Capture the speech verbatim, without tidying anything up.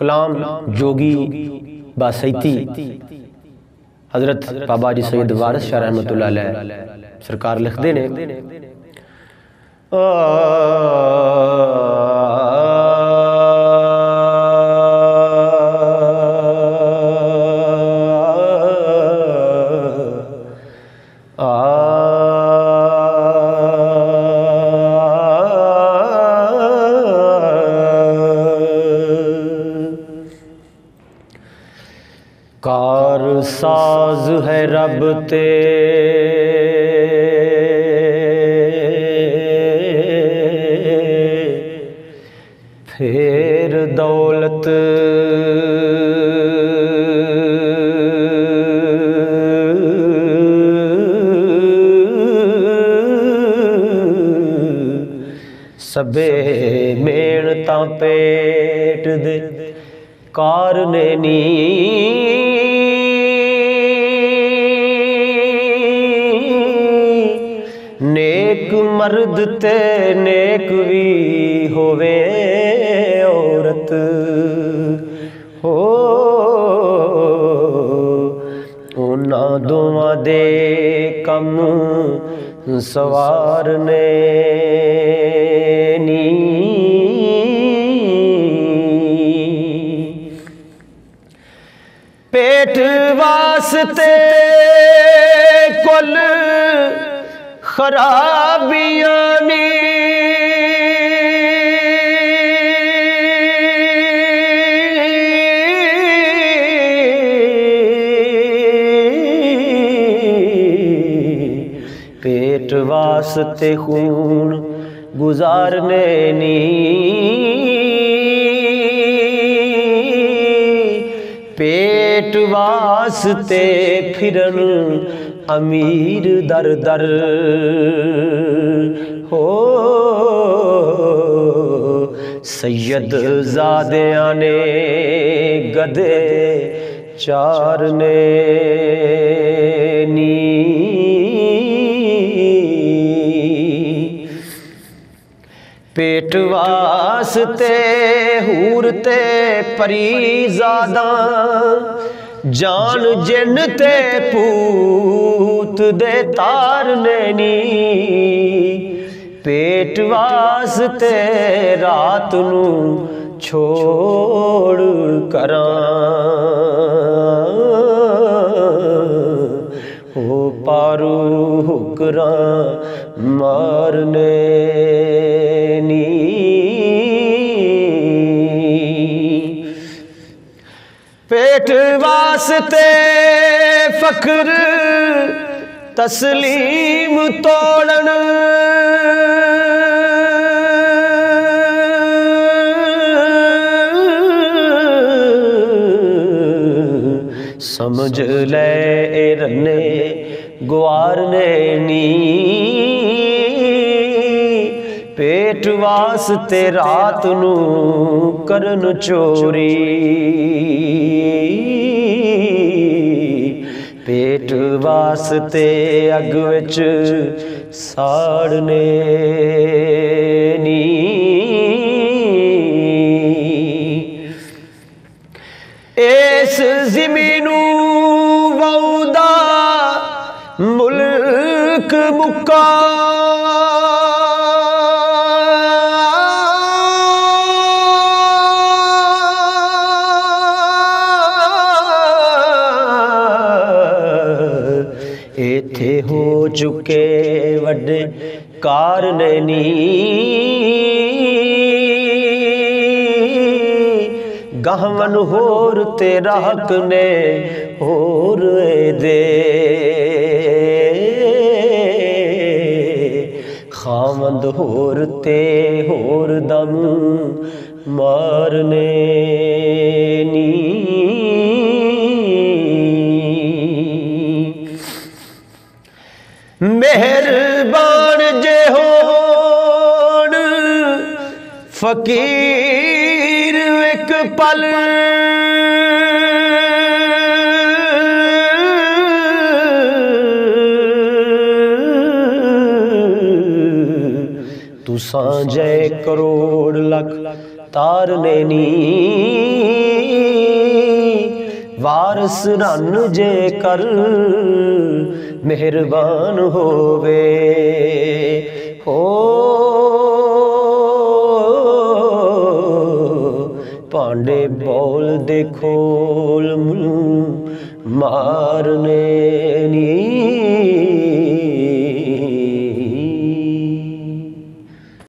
कलाम जोगी बासैती हजरत बाबा जी सैयद वारिस शाह रहमतुल्लाह अलैह सरकार लिखते ने कारसाज है रब ते फेर दौलत सबे मेणता पेट दे कार ने नी नेक मर्द ते नेक भी होवे औरत हो उन्हां दोवां दे कम सवारने नी पेट वास्ते कुल खराबियाँ ने पेट वास्ते खून गुजारने नी पेट वास्ते फिरन अमीर दर दर हो सैयद ज़ादियाँ ने गधे चारने नी पेट वास्ते हूर ते परी ज़ादा जान जिन ते पूत दे तारने नी पेट वास्ते रात नू छोड़ करां हो पारू हुकरां मारने नी पेट वास्ते फकर तस्लीम तोड़न समझ ले रने गुआरने नी पेट वास्ते रात नू करन चोरी पेट वास्ते अग विच साड़ने नी इस ज़मीनू वौदा मुल्क मुका थे हो चुके वड्डे कारने नी गहमन होर ते रहक ने होर दे खामंद होर ते होर दम मारने नी मेहरबान जे होन फकीर एक पल तुसां जय करोड़ लख तारने नी पास रांझे कर मेहरबान होवे हो पांडे बोल दे खोल मुल मारने नी।